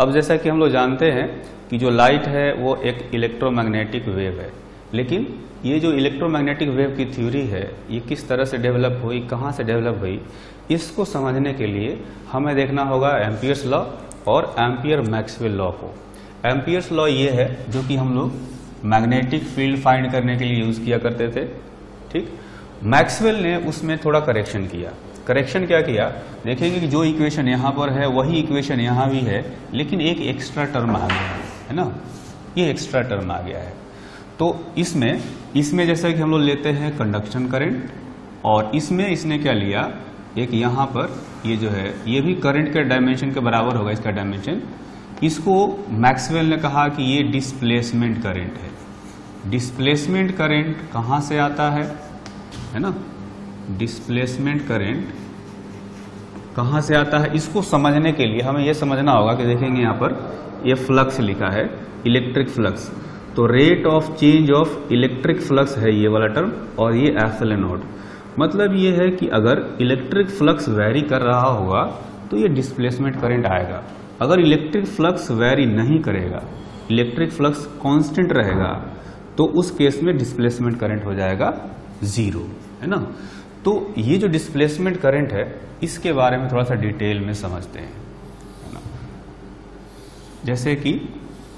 अब जैसा कि हम लोग जानते हैं कि जो लाइट है वो एक इलेक्ट्रोमैग्नेटिक वेव है, लेकिन ये जो इलेक्ट्रोमैग्नेटिक वेव की थ्योरी है ये किस तरह से डेवलप हुई, कहाँ से डेवलप हुई, इसको समझने के लिए हमें देखना होगा एम्पियर्स लॉ और एम्पियर मैक्सवेल लॉ को। एम्पियर्स लॉ ये है जो कि हम लोग मैग्नेटिक फील्ड फाइंड करने के लिए यूज़ किया करते थे, ठीक। मैक्सवेल ने उसमें थोड़ा करेक्शन किया। करेक्शन क्या किया, देखेंगे कि जो इक्वेशन यहाँ पर है वही इक्वेशन यहाँ भी है, लेकिन एक एक्स्ट्रा टर्म आ गया है ना, ये एक्स्ट्रा टर्म आ गया है। तो इसमें जैसा कि हम लोग लेते हैं कंडक्शन करंट, और इसमें इसने क्या लिया, एक यहाँ पर ये जो है ये भी करंट के डायमेंशन के बराबर होगा, इसका डायमेंशन। इसको मैक्सवेल ने कहा कि ये डिस्प्लेसमेंट करंट है। डिस्प्लेसमेंट करंट कहाँ से आता है ना, डिस्प्लेसमेंट करंट कहाँ से आता है, इसको समझने के लिए हमें यह समझना होगा कि देखेंगे यहाँ पर ये फ्लक्स लिखा है, इलेक्ट्रिक फ्लक्स। तो rate of change of electric flux है ये वाला टर्म, और ये एप्सिलॉन नॉट। मतलब ये है कि अगर इलेक्ट्रिक फ्लक्स वैरी कर रहा होगा तो ये डिस्प्लेसमेंट करंट आएगा। अगर इलेक्ट्रिक फ्लक्स वैरी नहीं करेगा, इलेक्ट्रिक फ्लक्स कांस्टेंट रहेगा, तो उस केस में डिस्प्लेसमेंट करंट हो जाएगा जीरो, है ना। तो ये जो डिस्प्लेसमेंट करंट है इसके बारे में थोड़ा सा डिटेल में समझते हैं, है ना। जैसे कि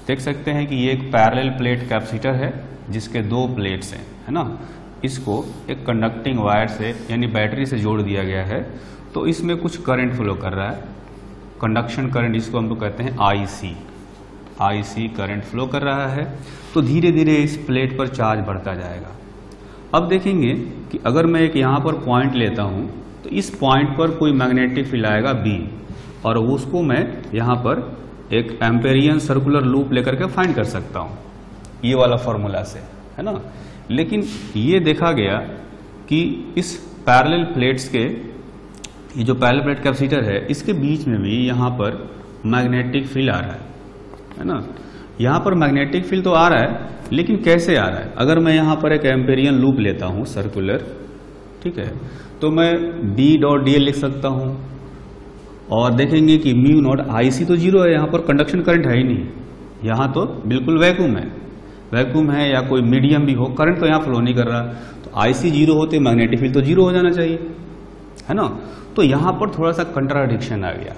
देख सकते हैं कि ये एक पैरेलल प्लेट कैपेसिटर है जिसके दो प्लेट्स हैं, है ना। इसको एक कंडक्टिंग वायर से यानी बैटरी से जोड़ दिया गया है, तो इसमें कुछ करंट फ्लो कर रहा है, कंडक्शन करंट, इसको हम लोग कहते हैं आईसी करंट फ्लो कर रहा है। तो धीरे धीरे इस प्लेट पर चार्ज बढ़ता जाएगा। अब देखेंगे कि अगर मैं एक यहाँ पर पॉइंट लेता हूँ तो इस पॉइंट पर कोई मैग्नेटिक फील्ड आएगा बी, और उसको मैं यहाँ पर एक एम्पेरियन सर्कुलर लूप लेकर के फाइंड कर सकता हूँ ये वाला फॉर्मूला से, है ना। लेकिन ये देखा गया कि इस पैरेलल प्लेट्स के, ये जो पैरेलल प्लेट कैपेसिटर है इसके बीच में भी यहाँ पर मैग्नेटिक फील्ड आ रहा है ना। यहाँ पर मैग्नेटिक फील्ड तो आ रहा है, लेकिन कैसे आ रहा है। अगर मैं यहाँ पर एक एम्पेरियन लूप लेता हूँ सर्कुलर, ठीक है, तो मैं बी डॉट डी एल लिख सकता हूँ, और देखेंगे कि म्यू नॉट आईसी तो जीरो है, यहाँ पर कंडक्शन करंट है ही नहीं, यहाँ तो बिल्कुल वैक्यूम है या कोई मीडियम भी हो, करंट तो यहाँ फ्लो नहीं कर रहा। तो आईसी जीरो होते मैग्नेटिक फील्ड तो जीरो हो जाना चाहिए, है ना। तो यहाँ पर थोड़ा सा कंट्राडिक्शन आ गया।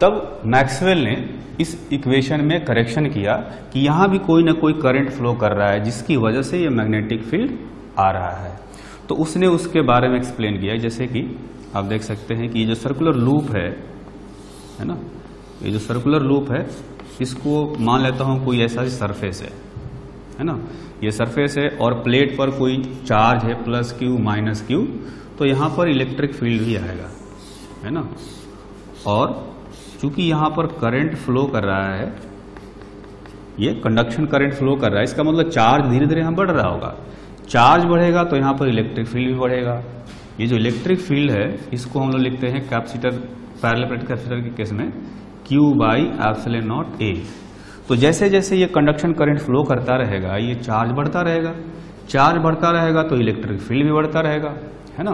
तब मैक्सवेल ने इस इक्वेशन में करेक्शन किया कि यहाँ भी कोई ना कोई करंट फ्लो कर रहा है जिसकी वजह से ये मैग्नेटिक फील्ड आ रहा है। तो उसने उसके बारे में एक्सप्लेन किया, जैसे कि आप देख सकते हैं कि ये जो सर्कुलर लूप है ना, ये जो सर्कुलर लूप है इसको मान लेता हूँ कोई ऐसा सरफेस है ना, ये सरफेस है और प्लेट पर कोई चार्ज है प्लस क्यू माइनस क्यू, तो यहाँ पर इलेक्ट्रिक फील्ड भी आएगा, है ना। और चूंकि यहाँ पर करंट फ्लो कर रहा है, ये कंडक्शन करंट फ्लो कर रहा है, इसका मतलब चार्ज धीरे धीरे यहाँ बढ़ रहा होगा। चार्ज बढ़ेगा तो यहाँ पर इलेक्ट्रिक फील्ड भी बढ़ेगा। ये जो इलेक्ट्रिक फील्ड है इसको हम लोग लिखते हैं कैपेसिटर, पैरेलल प्लेट कैपेसिटर के केस में Q by epsilon naught A। तो जैसे जैसे ये कंडक्शन करंट फ्लो करता रहेगा ये चार्ज बढ़ता रहेगा, चार्ज बढ़ता रहेगा तो इलेक्ट्रिक फील्ड भी बढ़ता रहेगा, है ना।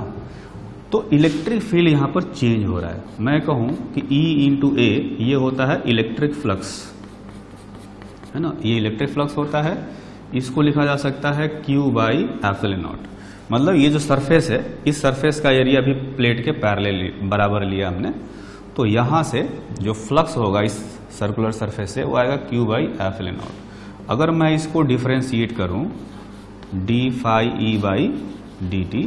तो इलेक्ट्रिक फील्ड यहाँ पर चेंज हो रहा है। मैं कहूँ कि E इंटू A ये होता है इलेक्ट्रिक फ्लक्स, है ना, ये इलेक्ट्रिक फ्लक्स होता है। इसको लिखा जा सकता है Q बाई एप्सिलॉन नॉट। मतलब ये जो सरफेस है इस सरफेस का एरिया भी प्लेट के पैरेलल बराबर लिया हमने, तो यहाँ से जो फ्लक्स होगा इस सर्कुलर सरफेस से वो आएगा क्यू बाई एप्सिलॉन नॉट। अगर मैं इसको डिफ्रेंशिएट करूँ d phi E by d t,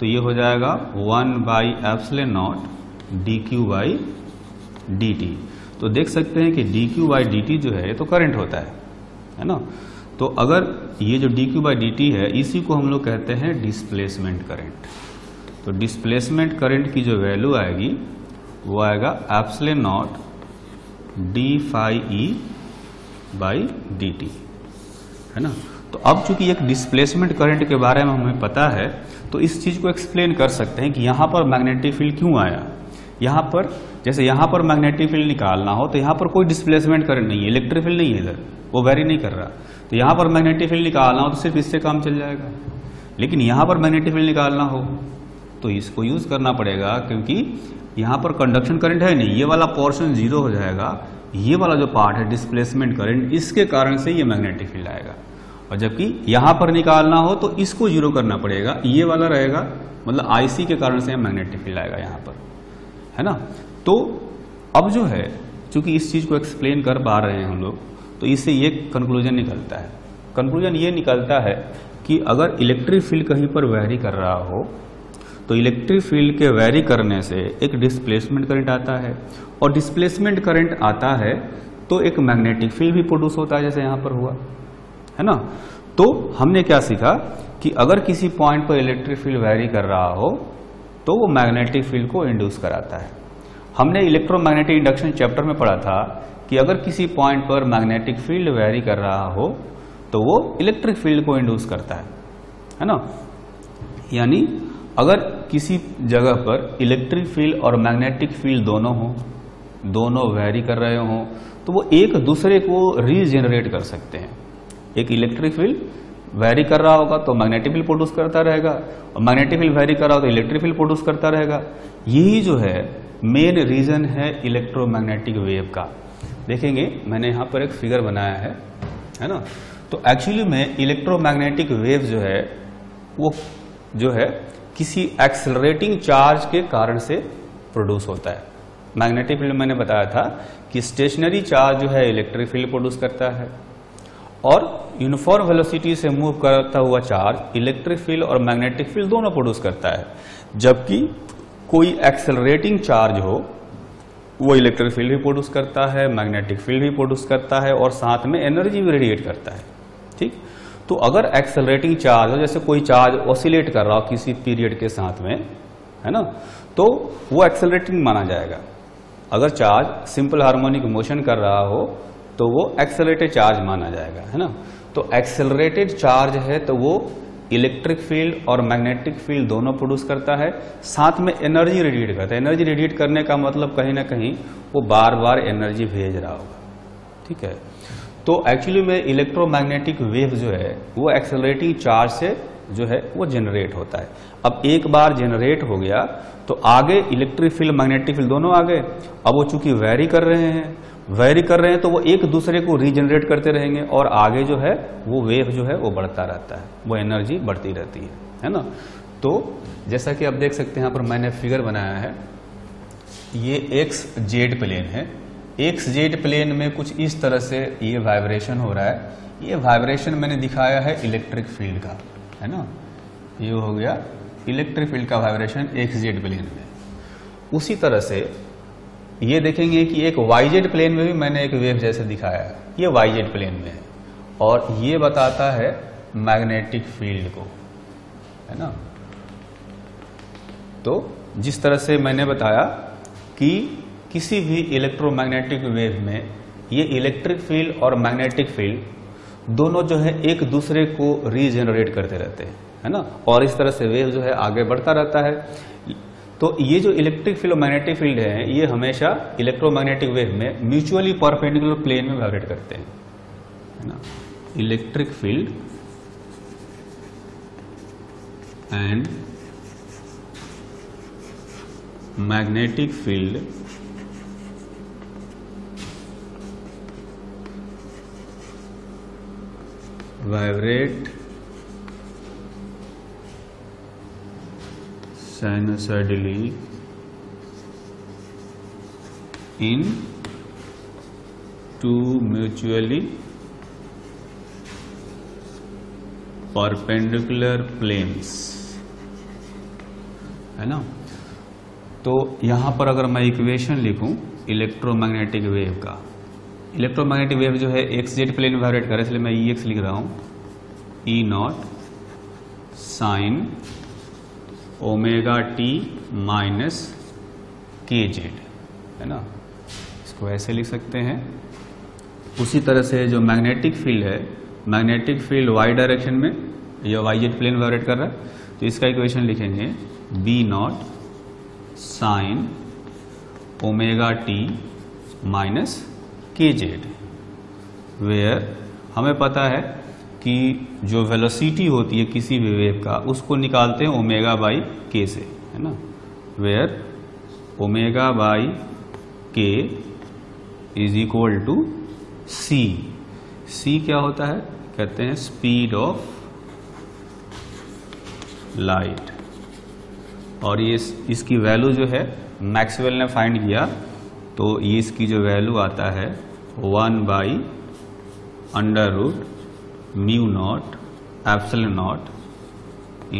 तो ये हो जाएगा one by epsilon naught d q by d t. तो देख सकते हैं कि d q by d t जो है ये तो करंट होता है ना। तो अगर ये जो dq बाई डी टी है इसी को हम लोग कहते हैं डिस्प्लेसमेंट करंट। तो डिस्प्लेसमेंट करंट की जो वैल्यू आएगी वो आएगा epsilon naught d phi E by d t, है ना। तो अब चूंकि एक डिस्प्लेसमेंट करंट के बारे में हमें पता है तो इस चीज़ को एक्सप्लेन कर सकते हैं कि यहाँ पर मैग्नेटिक फील्ड क्यों आया। यहाँ पर जैसे यहाँ पर मैग्नेटिक फील्ड निकालना हो तो यहाँ पर कोई डिस्प्लेसमेंट करंट नहीं है, इलेक्ट्रिक फील्ड नहीं है, इधर वो वेरी नहीं कर रहा, तो यहाँ पर मैग्नेटिक फील्ड निकालना हो तो सिर्फ इससे काम चल जाएगा। लेकिन यहाँ पर मैग्नेटिक फील्ड निकालना हो तो इसको यूज करना पड़ेगा, क्योंकि यहाँ पर कंडक्शन करंट है नहीं, ये वाला पोर्शन जीरो हो जाएगा, ये वाला जो पार्ट है डिस्प्लेसमेंट करंट, इसके कारण से ये मैग्नेटिक फील्ड आएगा। और जबकि यहाँ पर निकालना हो तो इसको जीरो करना पड़ेगा, ये वाला रहेगा, मतलब आईसी के कारण से मैग्नेटिक फील्ड आएगा यहाँ पर, है ना। तो अब जो है चूंकि इस चीज़ को एक्सप्लेन कर पा रहे हैं हम लोग, तो इससे ये कंक्लूजन निकलता है। कंक्लूजन ये निकलता है कि अगर इलेक्ट्रिक फील्ड कहीं पर वैरी कर रहा हो तो इलेक्ट्रिक फील्ड के वैरी करने से एक डिस्प्लेसमेंट करंट आता है, और डिस्प्लेसमेंट करंट आता है तो एक मैग्नेटिक फील्ड भी प्रोड्यूस होता है, जैसे यहाँ पर हुआ, है ना। तो हमने क्या सीखा कि अगर किसी पॉइंट पर इलेक्ट्रिक फील्ड वैरी कर रहा हो तो वो मैग्नेटिक फील्ड को इंड्यूस कराता है। हमने इलेक्ट्रोमैग्नेटिक इंडक्शन चैप्टर में पढ़ा था कि अगर किसी पॉइंट पर मैग्नेटिक फील्ड वैरी कर रहा हो तो वो इलेक्ट्रिक फील्ड को इंड्यूस करता है ना। यानी अगर किसी जगह पर इलेक्ट्रिक फील्ड और मैग्नेटिक फील्ड दोनों हों, दोनों वैरी कर रहे हों, तो वो एक दूसरे को रीजनरेट कर सकते हैं। एक इलेक्ट्रिक फील्ड वैरी कर रहा होगा तो मैग्नेटिक फील्ड प्रोड्यूस करता रहेगा, और मैग्नेटिक फील्ड वैरी कर रहा हो तो इलेक्ट्रिक फील्ड प्रोड्यूस करता रहेगा। यही जो है मेन रीजन है इलेक्ट्रोमैग्नेटिक वेव का। देखेंगे मैंने यहाँ पर एक फिगर बनाया है ना। तो एक्चुअली में इलेक्ट्रोमैग्नेटिक वेव जो है वो जो है किसी एक्सेलरेटिंग चार्ज के कारण से प्रोड्यूस होता है। मैग्नेटिक फील्ड मैंने बताया था कि स्टेशनरी चार्ज जो है इलेक्ट्रिक फील्ड प्रोड्यूस करता है, और यूनिफॉर्म वेलोसिटी से मूव करता हुआ चार्ज इलेक्ट्रिक फील्ड और मैग्नेटिक फील्ड दोनों प्रोड्यूस करता है। जबकि कोई एक्सेलरेटिंग चार्ज हो वो इलेक्ट्रिक फील्ड भी प्रोड्यूस करता है, मैग्नेटिक फील्ड भी प्रोड्यूस करता है, और साथ में एनर्जी भी रेडिएट करता है, ठीक। तो अगर एक्सेलरेटिंग चार्ज हो, जैसे कोई चार्ज ऑसिलेट कर रहा हो किसी पीरियड के साथ में, है ना, तो वो एक्सेलरेटिंग माना जाएगा। अगर चार्ज सिंपल हार्मोनिक मोशन कर रहा हो तो वो एक्सेलरेटेड चार्ज माना जाएगा, है ना। तो एक्सेलरेटेड चार्ज है तो वो इलेक्ट्रिक फील्ड और मैग्नेटिक फील्ड दोनों प्रोड्यूस करता है, साथ में एनर्जी रेडिएट करता है। एनर्जी रेडिएट करने का मतलब कहीं ना कहीं वो बार बार एनर्जी भेज रहा होगा, ठीक है। तो एक्चुअली में इलेक्ट्रोमैग्नेटिक वेव जो है वो एक्सेलरेटिंग चार्ज से जो है वो जनरेट होता है। अब एक बार जनरेट हो गया तो आगे इलेक्ट्रिक फील्ड मैग्नेटिक फील्ड दोनों आ गए। अब वो चूंकि वैरी कर रहे हैं, वैरी कर रहे हैं, तो वो एक दूसरे को रीजनरेट करते रहेंगे, और आगे जो है वो वेव जो है वो बढ़ता रहता है, वो एनर्जी बढ़ती रहती है ना। तो जैसा कि आप देख सकते हैं यहाँ पर मैंने फिगर बनाया है, ये एक्स जेड प्लेन है। एक्स जेड प्लेन में कुछ इस तरह से ये वाइब्रेशन हो रहा है। ये वाइब्रेशन मैंने दिखाया है इलेक्ट्रिक फील्ड का, है ना। ये हो गया इलेक्ट्रिक फील्ड का वाइब्रेशन एक्स जेड प्लेन में। उसी तरह से ये देखेंगे कि एक वाईजेड प्लेन में भी मैंने एक वेव जैसे दिखाया है, ये वाईजेड प्लेन में है, और ये बताता है मैग्नेटिक फील्ड को, है ना। तो जिस तरह से मैंने बताया कि किसी भी इलेक्ट्रोमैग्नेटिक वेव में ये इलेक्ट्रिक फील्ड और मैग्नेटिक फील्ड दोनों जो है एक दूसरे को रीजनरेट करते रहते हैं, है ना, और इस तरह से वेव जो है आगे बढ़ता रहता है। तो ये जो इलेक्ट्रिक फील्ड और मैग्नेटिक फील्ड है ये हमेशा इलेक्ट्रोमैग्नेटिक वेव में म्यूचुअली परपेंडिकुलर प्लेन में वाइब्रेट करते हैं, है ना। Electric field and magnetic field vibrate sinusoidally in two mutually perpendicular planes, है ना। तो यहां पर अगर मैं इक्वेशन लिखूं इलेक्ट्रोमैग्नेटिक वेव का, इलेक्ट्रोमैग्नेटिक वेव जो है एक्स जेड प्लेन में वाइब्रेट कर रहा है, इसलिए मैं ई एक्स लिख रहा हूं, E naught sine omega t minus k z, है ना, इसको ऐसे लिख सकते हैं। उसी तरह से जो मैग्नेटिक फील्ड है, मैग्नेटिक फील्ड वाई डायरेक्शन में या वाई जेड प्लेन वाइब्रेट कर रहा है, तो इसका इक्वेशन लिखेंगे B naught sine omega t minus k z, where हमें पता है कि जो वेलोसिटी होती है किसी भी वेव का उसको निकालते हैं ओमेगा बाई के से, है ना, where omega by k is equal to c। c क्या होता है? कहते हैं स्पीड ऑफ लाइट, और ये इसकी वैल्यू जो है मैक्सवेल ने फाइंड किया, तो ये इसकी जो वैल्यू आता है 1/√μ0ε0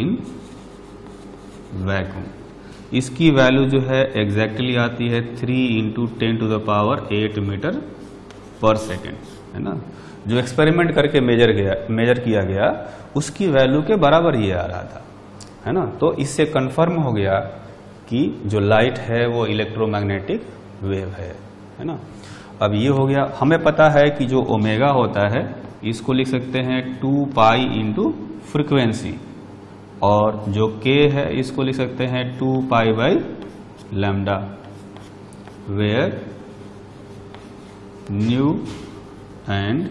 इन वैक्यूम। इसकी वैल्यू जो है एग्जैक्टली आती है 3 × 10⁸ मीटर पर सेकेंड, है ना। जो एक्सपेरिमेंट करके मेजर किया गया उसकी वैल्यू के बराबर ये आ रहा था, है ना। तो इससे कंफर्म हो गया कि जो लाइट है वो इलेक्ट्रोमैग्नेटिक वेव है ना। अब ये हो गया। हमें पता है कि जो ओमेगा होता है इसको लिख सकते हैं 2π × फ्रीक्वेंसी, और जो k है इसको लिख सकते हैं 2π/λ, where nu and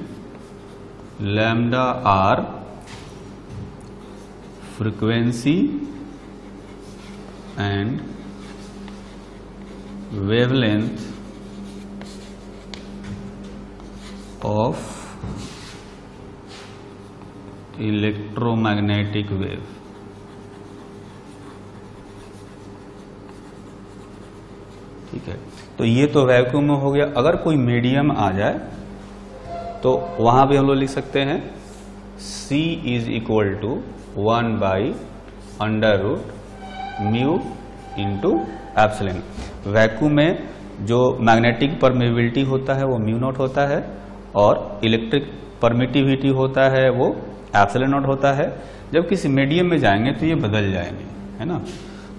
lambda are frequency and wavelength of electromagnetic wave। ठीक है, तो ये तो वैक्यूम में हो गया। अगर कोई मीडियम आ जाए तो वहां भी हम लोग लिख सकते हैं c = 1/√μ × ε। वैक्यूम में जो मैग्नेटिक परमिविलिटी होता है वो μ0 होता है, और इलेक्ट्रिक परमिटिविटी होता है वो ε0 होता है। जब किसी मीडियम में जाएंगे तो ये बदल जाएंगे, है ना।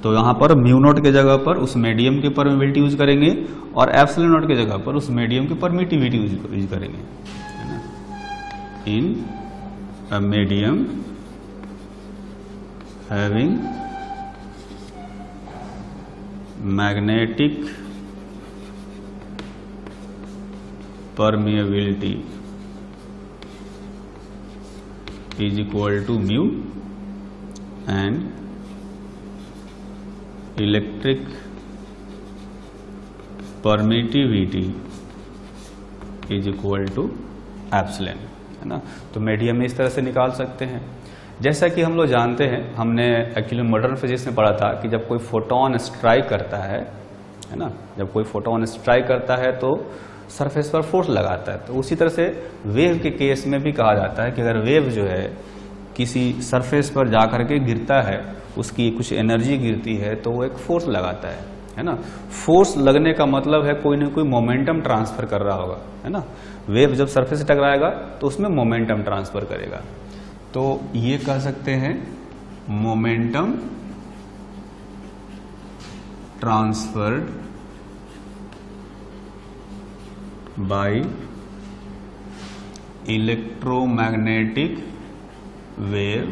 तो यहाँ पर μ0 के जगह पर उस मीडियम की परमिटिविटी यूज करेंगे, और ε0 के जगह पर उस मीडियम की परमिटिविटी यूज करेंगे, है ना। In a medium having magnetic permeability = μ, and electric permittivity = ε, है ना। तो मीडियम इस तरह से निकाल सकते हैं। जैसा कि हम लोग जानते हैं, हमने एक्चुअली मॉडर्न फिजिक्स में पढ़ा था कि जब कोई फोटोन स्ट्राइक करता है ना, जब कोई फोटोन स्ट्राइक करता है तो सरफेस पर फोर्स लगाता है। तो उसी तरह से वेव के केस में भी कहा जाता है कि अगर वेव जो है किसी सरफेस पर जा करके गिरता है, उसकी कुछ एनर्जी गिरती है, तो वो एक फोर्स लगाता है, है ना। फोर्स लगने का मतलब है कोई ना कोई मोमेंटम ट्रांसफर कर रहा होगा, है ना। वेव जब सरफेस से टकराएगा तो उसमें मोमेंटम ट्रांसफर करेगा, तो ये कह सकते हैं momentum transferred by electromagnetic wave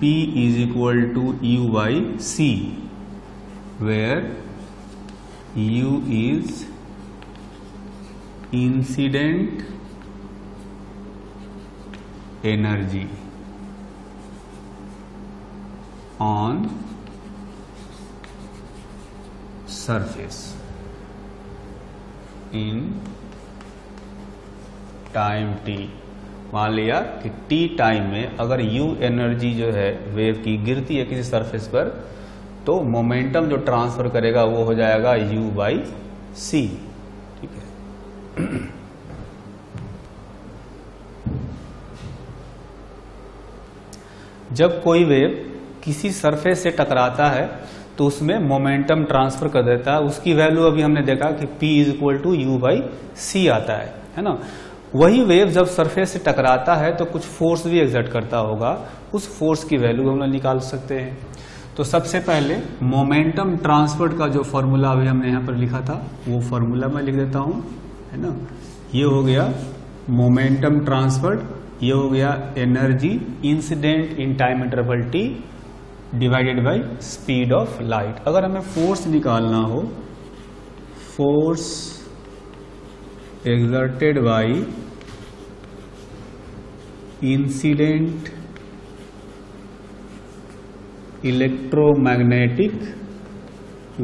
P = U/C, where U is incident energy on surface in time t। मान लिया कि t टाइम में अगर u एनर्जी जो है वेव की गिरती है किसी सरफेस पर, तो मोमेंटम जो ट्रांसफर करेगा वो हो जाएगा U/C। ठीक है, जब कोई वेव किसी सरफेस से टकराता है तो उसमें मोमेंटम ट्रांसफर कर देता है। उसकी वैल्यू अभी हमने देखा कि P = U/C आता है ना। वही वेव जब सरफेस से टकराता है तो कुछ फोर्स भी एग्जर्ट करता होगा, उस फोर्स की वैल्यू हम लोग निकाल सकते हैं। तो सबसे पहले मोमेंटम ट्रांसफर्ड का जो फॉर्मूला अभी हमने यहाँ पर लिखा था वो फॉर्मूला मैं लिख देता हूँ, है ना। ये हो गया मोमेंटम ट्रांसफर्ड, ये हो गया energy incident in time interval t divided by speed of light. अगर हमें फोर्स निकालना हो, force exerted by incident electromagnetic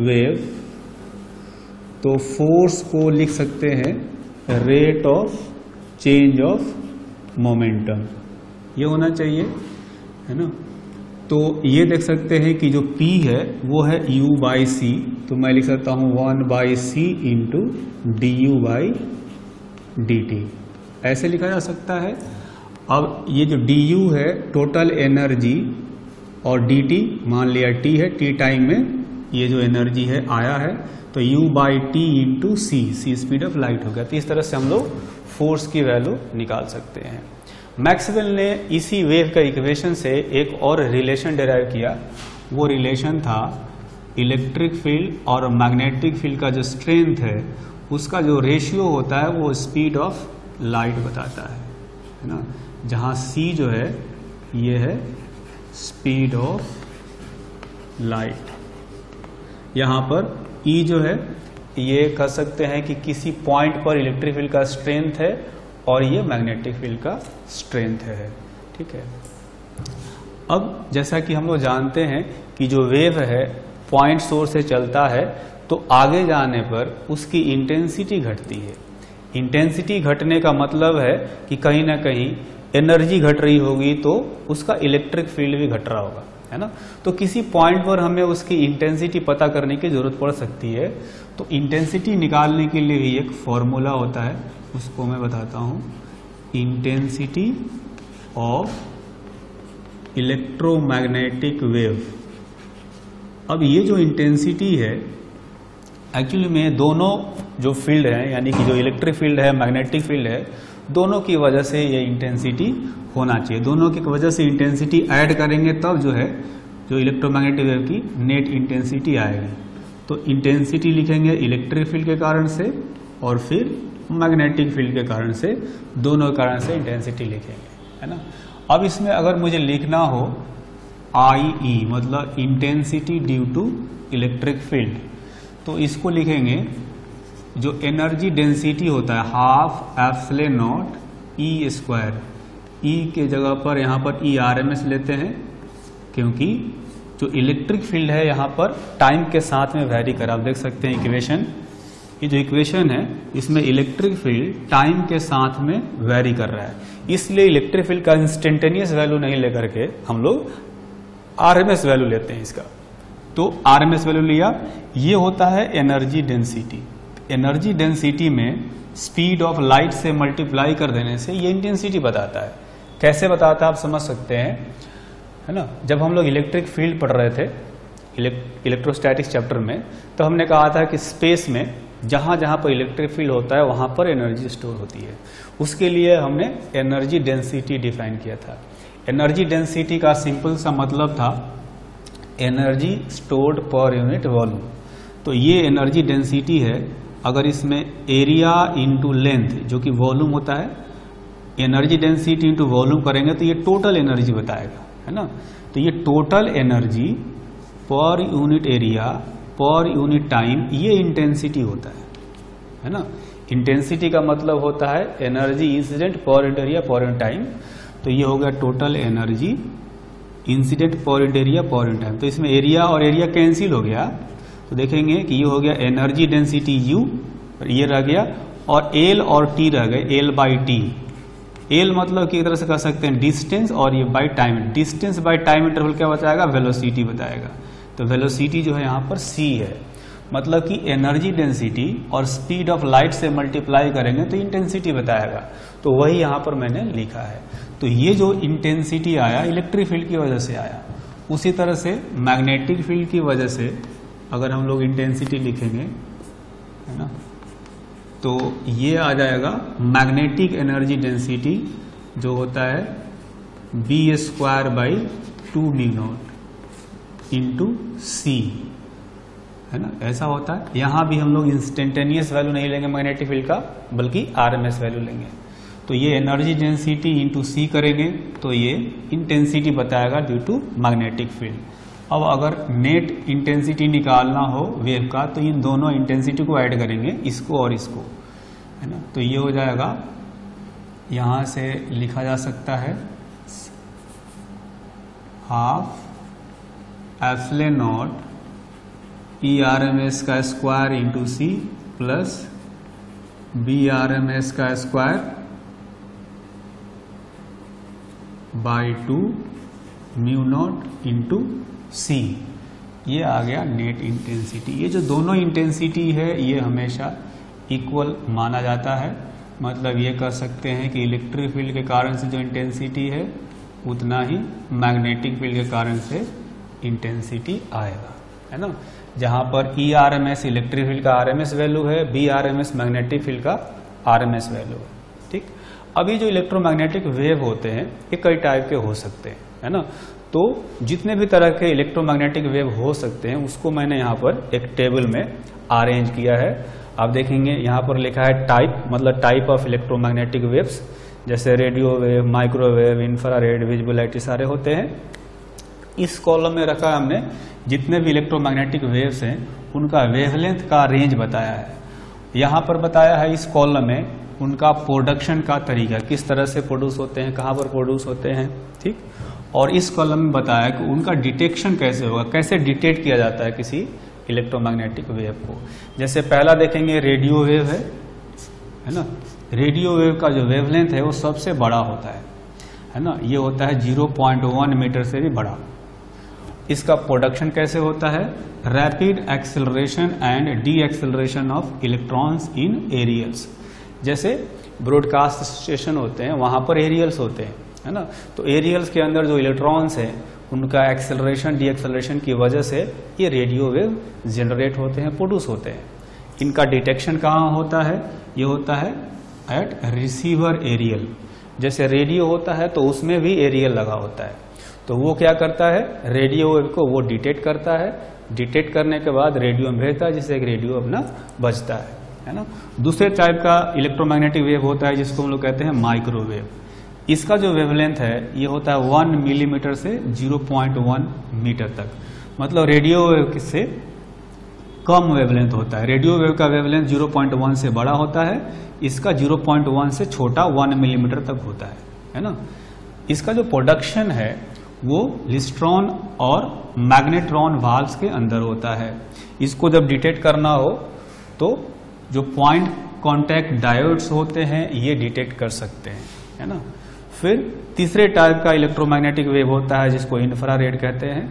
wave तो फोर्स को लिख सकते हैं rate of change of momentum, ये होना चाहिए, है ना। तो ये देख सकते हैं कि जो P है वो है U बाई सी, तो मैं लिख सकता हूँ 1/c into d u by d t, ऐसे लिखा जा सकता है। अब ये जो du है टोटल एनर्जी और dt मान लिया t है, t टाइम में ये जो एनर्जी है आया है, तो u by t into c, c speed of light हो गया। तो इस तरह से हम लोग फोर्स की वैल्यू निकाल सकते हैं। मैक्सवेल ने इसी वेव का इक्वेशन से एक और रिलेशन डेराइव किया, वो रिलेशन था इलेक्ट्रिक फील्ड और मैग्नेटिक फील्ड का जो स्ट्रेंथ है उसका जो रेशियो होता है वो स्पीड ऑफ लाइट बताता है ना, जहाँ c जो है ये है स्पीड ऑफ लाइट। यहाँ पर e जो है ये कह सकते हैं कि किसी पॉइंट पर इलेक्ट्रिक फील्ड का स्ट्रेंथ है और ये मैग्नेटिक फील्ड का स्ट्रेंथ है, ठीक है। अब जैसा कि हम लोग जानते हैं कि जो वेव है पॉइंट सोर्स से चलता है, तो आगे जाने पर उसकी इंटेंसिटी घटती है। इंटेंसिटी घटने का मतलब है कि कहीं ना कहीं एनर्जी घट रही होगी, तो उसका इलेक्ट्रिक फील्ड भी घट रहा होगा, है ना। तो किसी पॉइंट पर हमें उसकी इंटेंसिटी पता करने की जरूरत पड़ सकती है। तो इंटेंसिटी निकालने के लिए भी एक फॉर्मूला होता है, उसको मैं बताता हूँ। Intensity of electromagnetic wave. अब ये जो इंटेंसिटी है एक्चुअली में दोनों जो फील्ड है, यानी कि जो इलेक्ट्रिक फील्ड है मैग्नेटिक फील्ड है, दोनों की वजह से ये इंटेंसिटी होना चाहिए। दोनों की वजह से इंटेंसिटी ऐड करेंगे तब जो है जो इलेक्ट्रोमैग्नेटिक वेव की नेट इंटेंसिटी आएगी। तो इंटेंसिटी लिखेंगे इलेक्ट्रिक फील्ड के कारण से और फिर मैग्नेटिक फील्ड के कारण से, दोनों कारण से इंटेंसिटी लिखेंगे, है ना। अब इसमें अगर मुझे लिखना हो IE मतलब intensity due to electric field, तो इसको लिखेंगे जो एनर्जी डेंसिटी होता है 12ε0E²। E के जगह पर यहाँ पर ई RMS लेते हैं, क्योंकि जो इलेक्ट्रिक फील्ड है यहाँ पर टाइम के साथ में वेरी कर, आप देख सकते हैं इक्वेशन, ये जो इक्वेशन है इसमें इलेक्ट्रिक फील्ड टाइम के साथ में वेरी कर रहा है, इसलिए इलेक्ट्रिक फील्ड का इंस्टेंटेनियस वैल्यू नहीं लेकर के हम लोग RMS वैल्यू लेते हैं इसका। तो RMS वैल्यू लिया, ये होता है एनर्जी डेंसिटी। एनर्जी डेंसिटी में स्पीड ऑफ लाइट से मल्टीप्लाई कर देने से ये इंटेंसिटी बताता है। कैसे बताता है आप समझ सकते हैं, है ना। जब हम लोग इलेक्ट्रिक फील्ड पढ़ रहे थे इलेक्ट्रोस्टैटिक्स चैप्टर में, तो हमने कहा था कि स्पेस में जहाँ जहाँ पर इलेक्ट्रिक फील्ड होता है वहाँ पर एनर्जी स्टोर होती है, उसके लिए हमने एनर्जी डेंसिटी डिफाइन किया था। एनर्जी डेंसिटी का सिंपल सा मतलब था energy stored per unit volume. तो ये एनर्जी डेंसिटी है, अगर इसमें एरिया इंटू लेंथ जो कि वॉल्यूम होता है, एनर्जी डेंसिटी इंटू वॉल्यूम करेंगे तो ये टोटल एनर्जी बताएगा, है ना। तो ये total energy per unit area per unit time, ये इंटेंसिटी होता है ना। इंटेंसिटी का मतलब होता है energy incident per unit area per unit time. तो ये हो गया total energy incident per unit area per unit time. तो इसमें एरिया और एरिया कैंसिल हो गया, तो देखेंगे कि ये हो गया एनर्जी डेंसिटी U, ये रह गया और L और T रह गए, L बाई टी। एल मतलब कि एक तरह से कह सकते हैं डिस्टेंस, और ये by time, distance by time interval क्या बताएगा, वेलोसिटी बताएगा। तो वेलोसिटी जो है यहाँ पर C है, मतलब कि एनर्जी डेंसिटी और स्पीड ऑफ लाइट से मल्टीप्लाई करेंगे तो इंटेंसिटी बताएगा, तो वही यहाँ पर मैंने लिखा है। तो ये जो इंटेंसिटी आया इलेक्ट्रिक फील्ड की वजह से आया, उसी तरह से मैग्नेटिक फील्ड की वजह से अगर हम लोग इंटेंसिटी लिखेंगे, है ना, तो ये आ जाएगा मैग्नेटिक एनर्जी डेंसिटी जो होता है B² /2μ0 इंटू C, है ना, ऐसा होता है। यहाँ भी हम लोग इंस्टेंटेनियस वैल्यू नहीं लेंगे मैग्नेटिक फील्ड का, बल्कि RMS वैल्यू लेंगे। तो ये एनर्जी डेंसिटी इंटू C करेंगे तो ये इंटेंसिटी बताएगा ड्यू टू मैग्नेटिक फील्ड। अब अगर नेट इंटेंसिटी निकालना हो वेव का, तो इन दोनों इंटेंसिटी को ऐड करेंगे, इसको और इसको, है ना। तो ये हो जाएगा, यहाँ से लिखा जा सकता है 12ε0 E RMS² /c plus B R M S का स्क्वायर बाई 2 μ0 इंटू सी। ये आ गया नेट इंटेंसिटी। ये जो दोनों इंटेंसिटी है ये हमेशा इक्वल माना जाता है, मतलब ये कह सकते हैं कि इलेक्ट्रिक फील्ड के कारण से जो इंटेंसिटी है उतना ही मैग्नेटिक फील्ड के कारण से इंटेंसिटी आएगा, है ना। जहाँ पर E R M S electric field का आर एम एस वैल्यू है, B R M S magnetic field का आर एम एस वैल्यू है, ठीक। अभी जो इलेक्ट्रोमैग्नेटिक वेव होते हैं ये कई टाइप के हो सकते हैं, है ना। तो जितने भी तरह के इलेक्ट्रोमैग्नेटिक वेव हो सकते हैं उसको मैंने यहाँ पर एक टेबल में अरेंज किया है। आप देखेंगे यहाँ पर लिखा है टाइप, मतलब टाइप ऑफ इलेक्ट्रोमैग्नेटिक वेव्स, जैसे radio wave, microwave, infrared, visible light सारे होते हैं। इस कॉलम में रखा हमने जितने भी इलेक्ट्रोमैग्नेटिक वेव्स हैं उनका वेवलेंथ का रेंज बताया है। यहाँ पर बताया है इस कॉलम में उनका प्रोडक्शन का तरीका, किस तरह से प्रोड्यूस होते हैं, कहाँ पर प्रोड्यूस होते हैं, ठीक। और इस कॉलम में बताया कि उनका डिटेक्शन कैसे होगा, कैसे डिटेक्ट किया जाता है किसी इलेक्ट्रोमैग्नेटिक वेव को। जैसे पहला देखेंगे रेडियो वेव है ना। रेडियो वेव का जो वेवलेंथ है वो सबसे बड़ा होता है ना। ये होता है 0.1 मीटर से भी बड़ा। इसका प्रोडक्शन कैसे होता है, rapid acceleration and de acceleration of electrons in aerials. जैसे ब्रॉडकास्ट स्टेशन होते हैं वहाँ पर एरियल्स होते हैं, है ना। तो एरियल्स के अंदर जो इलेक्ट्रॉन्स हैं उनका एक्सेलरेशन डी एक्सेलरेशन की वजह से ये रेडियो वेव जनरेट होते हैं, प्रोड्यूस होते हैं। इनका डिटेक्शन कहाँ होता है, ये होता है एट रिसीवर एरियल। जैसे रेडियो होता है तो उसमें भी एरियल लगा होता है, तो वो क्या करता है, रेडियो वेव को वो डिटेक्ट करता है। डिटेक्ट करने के बाद रेडियो में भेजता है, जिससे एक रेडियो अपना बजता है ना। दूसरे टाइप का इलेक्ट्रोमैग्नेटिक वेव होता है जिसको हम लोग कहते हैं माइक्रोवेव। इसका जो वेवलेंथ है ये होता है 1 मिलीमीटर से 0.1 मीटर तक, मतलब रेडियो वेव से कम वेवलेंथ होता है। रेडियो वेव का वेवलेंथ 0.1 से बड़ा होता है, इसका 0.1 से छोटा 1 मिलीमीटर तक होता है ना। इसका जो प्रोडक्शन है वो लिस्ट्रॉन और मैग्नेट्रॉन वाल्व्स के अंदर होता है। इसको जब डिटेक्ट करना हो तो जो पॉइंट कॉन्टैक्ट डायोड्स होते हैं ये डिटेक्ट कर सकते हैं, है ना। फिर तीसरे टाइप का इलेक्ट्रोमैग्नेटिक वेव होता है जिसको इंफ्रारेड कहते हैं।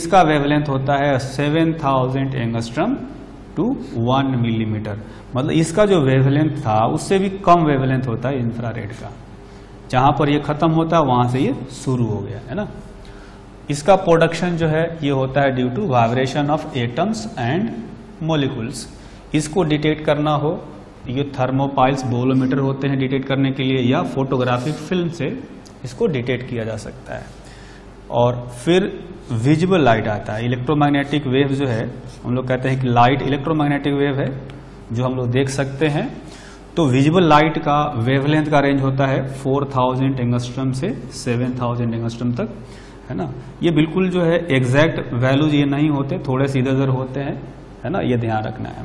इसका वेवलेंथ होता है 7000 एंगस्ट्रम टू 1 मिलीमीटर, मतलब इसका जो वेवलेंथ था उससे भी कम वेवलेंथ होता है इंफ्रारेड का। जहाँ पर ये खत्म होता है वहाँ से ये शुरू हो गया, है ना। इसका प्रोडक्शन जो है ये होता है due to vibration of atoms and molecules. इसको डिटेक्ट करना हो ये थर्मोपाइल्स, बोलोमीटर होते हैं डिटेक्ट करने के लिए, या फोटोग्राफिक फिल्म से इसको डिटेक्ट किया जा सकता है। और फिर विजिबल लाइट आता है। इलेक्ट्रोमैग्नेटिक वेव जो है हम लोग कहते हैं कि लाइट इलेक्ट्रोमैग्नेटिक वेव है जो हम लोग देख सकते हैं। तो विजिबल लाइट का वेवलेंथ का रेंज होता है 4000 एंगस्ट्रम से 7000 एंगस्ट्रम तक, है ना। ये बिल्कुल जो है एग्जैक्ट वैल्यूज ये नहीं होते, थोड़े से इधर उधर होते हैं, है ना। ये ध्यान रखना है।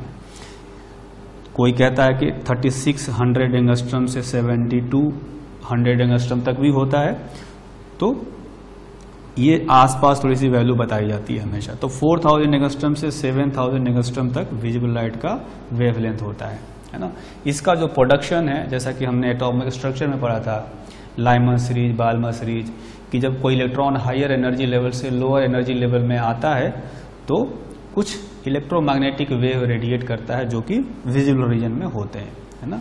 कोई कहता है कि 3600 एंगस्ट्रम से 7200 एंगस्ट्रम तक भी होता है। तो ये आसपास थोड़ी सी वैल्यू बताई जाती है हमेशा। तो 4000 एंगस्ट्रम से 7000 एंगस्ट्रम तक विजिबल लाइट का वेवलेंथ होता है, है ना। इसका जो प्रोडक्शन है, जैसा कि हमने एटॉमिक स्ट्रक्चर में पढ़ा था, लाइमन सीरीज, बाल्मर सीरीज, कि जब कोई इलेक्ट्रॉन हायर एनर्जी लेवल से लोअर एनर्जी लेवल में आता है तो कुछ इलेक्ट्रोमैग्नेटिक वेव रेडिएट करता है जो कि विजिबल रीजन में होते हैं, है ना।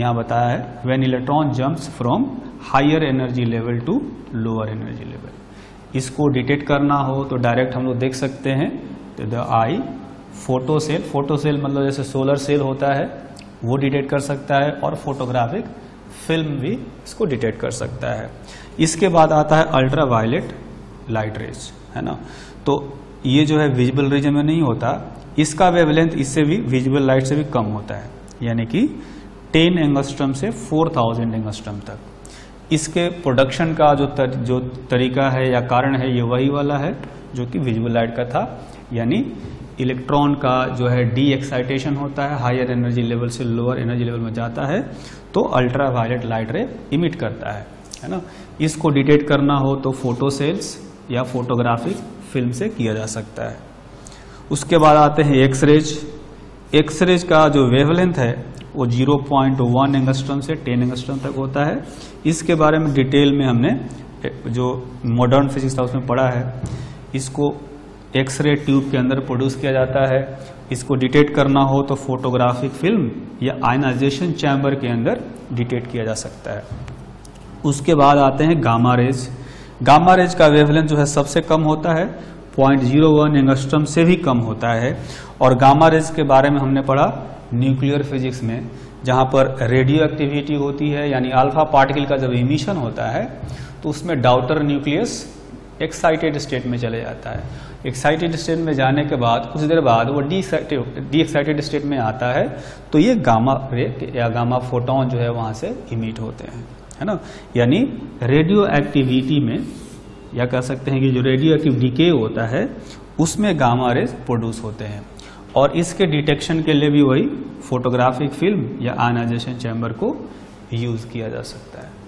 यहाँ बताया है when electron jumps from higher energy level to lower energy level. इसको डिटेक्ट करना हो तो डायरेक्ट हम लोग देख सकते हैं द आई फोटोसेल। फोटोसेल मतलब जैसे सोलर सेल होता है वो डिटेक्ट कर सकता है, और फोटोग्राफिक फिल्म भी इसको डिटेक्ट कर सकता है। इसके बाद आता है अल्ट्रा वायलेट लाइट रेज, है ना। तो ये जो है विजिबल रीजन में नहीं होता, इसका वेवलेंथ इससे भी विजिबल लाइट से भी कम होता है, यानी कि 10 एंगस्ट्रम से 4000 एंगस्ट्रम तक। इसके प्रोडक्शन का जो तरीका है या कारण है ये वही वाला है जो कि विजिबल लाइट का था, यानी इलेक्ट्रॉन का जो है डी एक्साइटेशन होता है, हायर एनर्जी लेवल से लोअर एनर्जी लेवल में जाता है तो ultra violet light ray emit करता है ना। इसको डिटेक्ट करना हो तो फोटोसेल्स या फोटोग्राफिक फिल्म से किया जा सकता है। उसके बाद आते हैं एक्सरेज। एक्सरेज का जो वेवलेंथ है वो 0.1 एंगस्ट्रॉम से 10 एंगस्ट्रॉम तक होता है। इसके बारे में डिटेल में हमने जो मॉडर्न फिजिक्स था उसमें पढ़ा है। इसको एक्सरे ट्यूब के अंदर प्रोड्यूस किया जाता है। इसको डिटेक्ट करना हो तो फोटोग्राफिक फिल्म या आयनाइजेशन चैम्बर के अंदर डिटेक्ट किया जा सकता है। उसके बाद आते हैं गामा रेज। गामा रेज का वेवलेंथ जो है सबसे कम होता है, 0.01 एंगस्ट्रॉम से भी कम होता है। और गामा रेज के बारे में हमने पढ़ा न्यूक्लियर फिजिक्स में, जहाँ पर रेडियो एक्टिविटी होती है, यानी अल्फा पार्टिकल का जब इमिशन होता है तो उसमें डाउटर न्यूक्लियस एक्साइटेड स्टेट में चले जाता है। एक्साइटेड स्टेट में जाने के बाद कुछ देर बाद वो डी एक्साइटेड स्टेट में आता है, तो ये गामा रे या गामा फोटोन जो है वहाँ से इमिट होते हैं, है ना। यानी रेडियो एक्टिविटी में, या कह सकते हैं कि जो रेडियो एक्टिव डीके होता है उसमें गामा रेज प्रोड्यूस होते हैं। और इसके डिटेक्शन के लिए भी वही फोटोग्राफिक फिल्म या आयनाइजेशन चैम्बर को यूज़ किया जा सकता है।